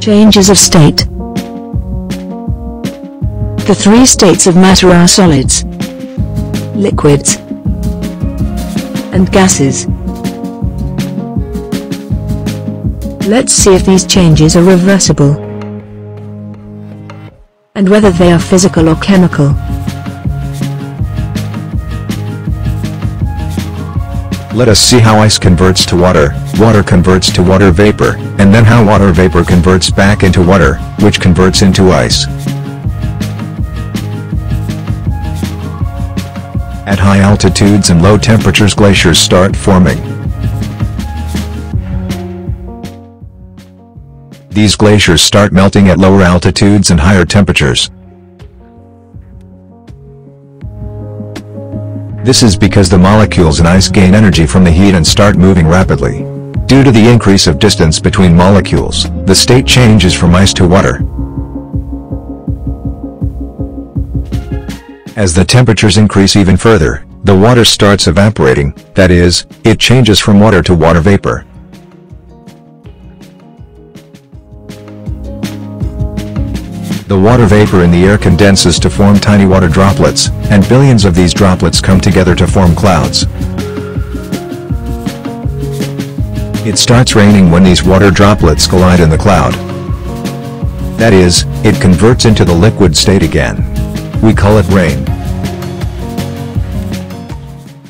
Changes of state. The three states of matter are solids, liquids, and gases. Let's see if these changes are reversible, and whether they are physical or chemical. Let us see how ice converts to water, water converts to water vapor, and then how water vapor converts back into water, which converts into ice. At high altitudes and low temperatures, glaciers start forming. These glaciers start melting at lower altitudes and higher temperatures. This is because the molecules in ice gain energy from the heat and start moving rapidly. Due to the increase of distance between molecules, the state changes from ice to water. As the temperatures increase even further, the water starts evaporating, that is, it changes from water to water vapor. The water vapor in the air condenses to form tiny water droplets, and billions of these droplets come together to form clouds. It starts raining when these water droplets collide in the cloud. That is, it converts into the liquid state again. We call it rain.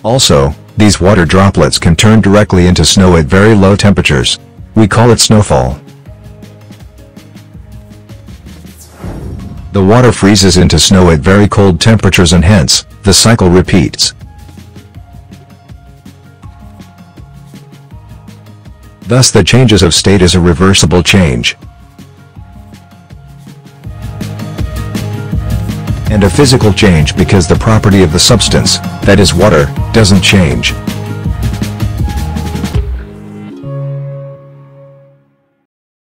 Also, these water droplets can turn directly into snow at very low temperatures. We call it snowfall. The water freezes into snow at very cold temperatures, and hence, the cycle repeats. Thus the changes of state is a reversible change, and a physical change because the property of the substance, that is water, doesn't change.